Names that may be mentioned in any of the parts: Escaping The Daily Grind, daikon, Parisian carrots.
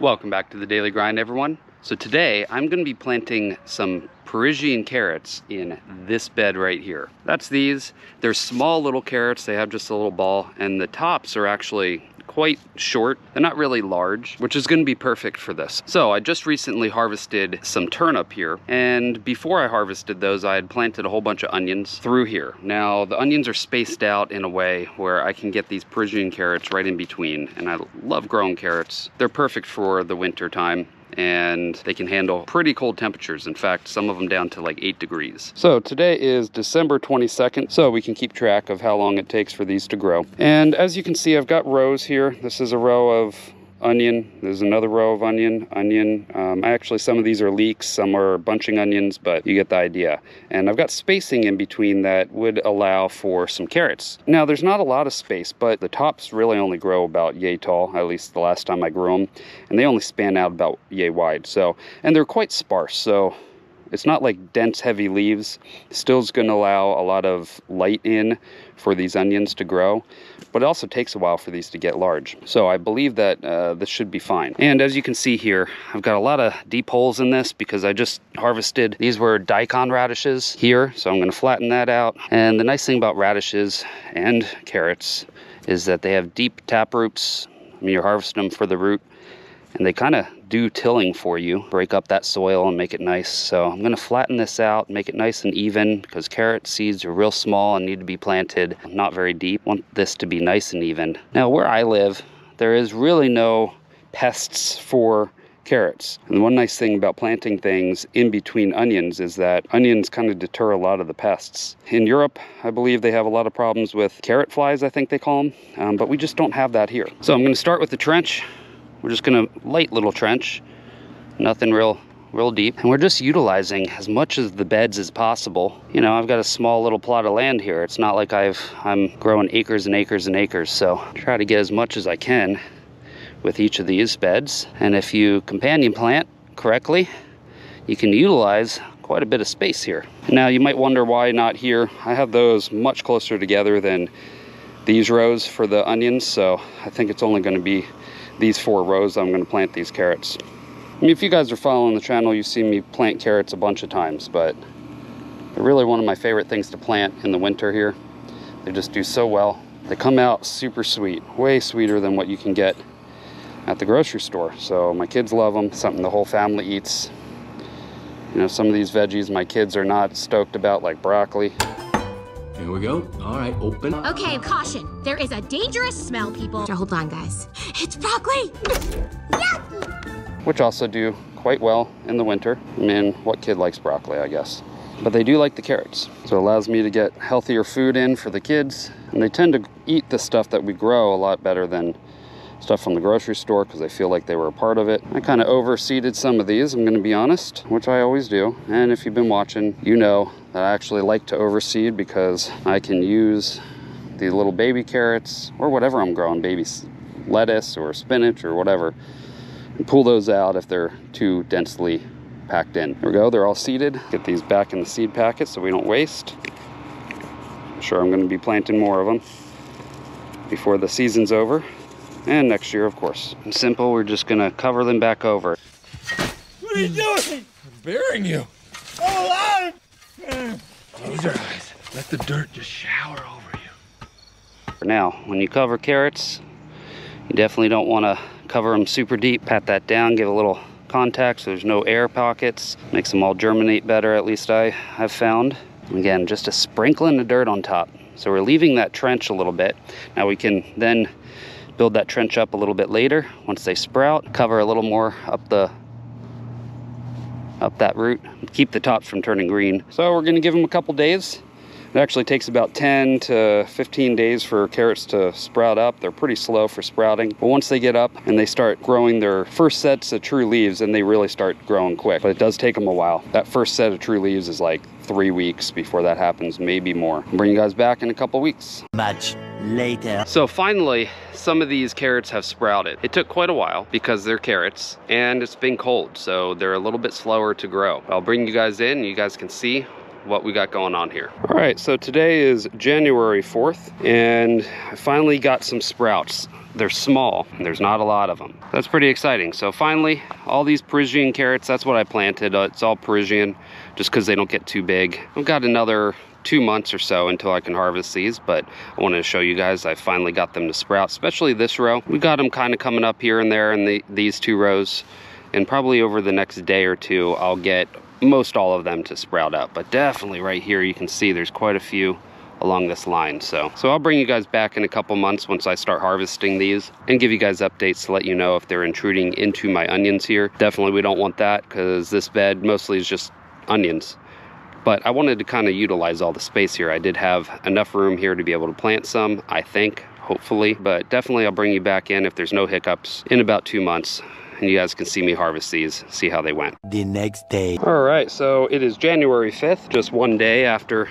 Welcome back to the Daily Grind, everyone. So today I'm going to be planting some Parisian carrots in this bed right here. That's these. They're small little carrots. They have just a little ball, and the tops are actually quite short. They're not really large, which is going to be perfect for this. So I just recently harvested some turnip here, and before I harvested those, I had planted a whole bunch of onions through here. Now the onions are spaced out in a way where I can get these Parisian carrots right in between, and I love growing carrots. They're perfect for the winter time, and they can handle pretty cold temperatures. In fact, some of them down to like 8 degrees. So today is December 22nd, so we can keep track of how long it takes for these to grow. And as you can see, I've got rows here. This is a row of onion. There's another row of onion. Actually, some of these are leeks, some are bunching onions, but you get the idea. And I've got spacing in between that would allow for some carrots. Now, there's not a lot of space, but the tops really only grow about yay tall, at least the last time I grew them. And they only span out about yay wide. So, and they're quite sparse, so it's not like dense, heavy leaves. Still is going to allow a lot of light in for these onions to grow, but it also takes a while for these to get large. So I believe that this should be fine. And as you can see here, I've got a lot of deep holes in this because I just harvested. These were daikon radishes here, so I'm going to flatten that out. And the nice thing about radishes and carrots is that they have deep tap roots. I mean, you're harvesting them for the root, and they kind of do tilling for you, break up that soil and make it nice. So I'm gonna flatten this out, make it nice and even, because carrot seeds are real small and need to be planted not very deep. I want this to be nice and even. Now, where I live, there is really no pests for carrots. And one nice thing about planting things in between onions is that onions kind of deter a lot of the pests. In Europe, I believe they have a lot of problems with carrot flies, I think they call them, but we just don't have that here. So I'm gonna start with the trench. We're just gonna light little trench, nothing real deep. And we're just utilizing as much of the beds as possible. You know, I've got a small little plot of land here. It's not like I'm growing acres and acres and acres. So try to get as much as I can with each of these beds. And if you companion plant correctly, you can utilize quite a bit of space here. Now you might wonder why not here. I have those much closer together than these rows for the onions. So I think it's only gonna be these 4 rows I'm going to plant these carrots. I mean, if you guys are following the channel, you've seen me plant carrots a bunch of times, but they're really one of my favorite things to plant in the winter here. They just do so well. They come out super sweet, way sweeter than what you can get at the grocery store. So my kids love them, something the whole family eats. You know, some of these veggies my kids are not stoked about, like broccoli. Here we go. All right, open. Okay, caution. There is a dangerous smell, people. Hold on, guys. It's broccoli. Which also do quite well in the winter. I mean, what kid likes broccoli, I guess? But they do like the carrots. So it allows me to get healthier food in for the kids. And they tend to eat the stuff that we grow a lot better than stuff from the grocery store because they feel like they were a part of it. I kind of overseeded some of these, I'm going to be honest, which I always do. And if you've been watching, you know that I actually like to overseed because I can use the little baby carrots or whatever I'm growing, baby lettuce or spinach or whatever, and pull those out if they're too densely packed in. There we go, they're all seeded. Get these back in the seed packet so we don't waste. I'm sure I'm going to be planting more of them before the season's over. And next year, of course. And simple, we're just gonna cover them back over. What are you doing? I'm burying you. Oh, alive! Close your eyes. Let the dirt just shower over you. Now, when you cover carrots, you definitely don't wanna cover them super deep. Pat that down, give a little contact so there's no air pockets. Makes them all germinate better, at least I have found. Again, just a sprinkling of dirt on top. So we're leaving that trench a little bit. Now we can then build that trench up a little bit later once they sprout, cover a little more up that root, keep the tops from turning green. So we're gonna give them a couple days. It actually takes about 10 to 15 days for carrots to sprout up. They're pretty slow for sprouting, but once they get up and they start growing their first sets of true leaves, and they really start growing quick, but it does take them a while. That first set of true leaves is like 3 weeks before that happens, maybe more. I'll bring you guys back in a couple weeks. Much later. So finally, some of these carrots have sprouted. It took quite a while because they're carrots and it's been cold, so they're a little bit slower to grow. I'll bring you guys in, you guys can see what we got going on here. All right, so today is January 4th, and I finally got some sprouts. They're small, and there's not a lot of them. That's pretty exciting. So finally, all these Parisian carrots, that's what I planted. It's all Parisian, just because they don't get too big. I've got another 2 months or so until I can harvest these, but I wanted to show you guys I finally got them to sprout, especially this row. We got them kind of coming up here and there in these two rows, and probably over the next day or two I'll get most all of them to sprout up, but definitely right here you can see there's quite a few along this line. So I'll bring you guys back in a couple months once I start harvesting these and give you guys updates to let you know if they're intruding into my onions here. Definitely we don't want that, because this bed mostly is just onions. But I wanted to kind of utilize all the space here. I did have enough room here to be able to plant some, I think, hopefully. But definitely I'll bring you back in if there's no hiccups in about 2 months. And you guys can see me harvest these, see how they went. The next day. All right, so it is January 5th, just one day after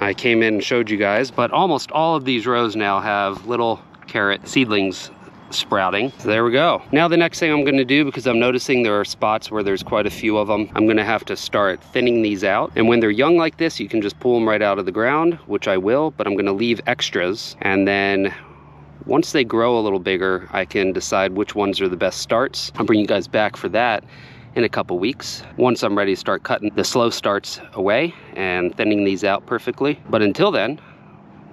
I came in and showed you guys. But almost all of these rows now have little carrot seedlings sprouting. So there we go. Now the next thing I'm going to do, because I'm noticing there are spots where there's quite a few of them, I'm going to have to start thinning these out. And when they're young like this, you can just pull them right out of the ground, which I will, but I'm going to leave extras. And then once they grow a little bigger, I can decide which ones are the best starts. I'll bring you guys back for that in a couple weeks, once I'm ready to start cutting the slow starts away and thinning these out perfectly. But until then,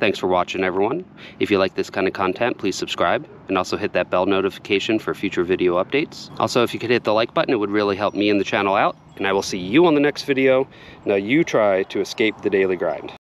thanks for watching, everyone. If you like this kind of content, please subscribe and also hit that bell notification for future video updates. Also, if you could hit the like button, it would really help me and the channel out. And I will see you on the next video. Now you try to escape the daily grind.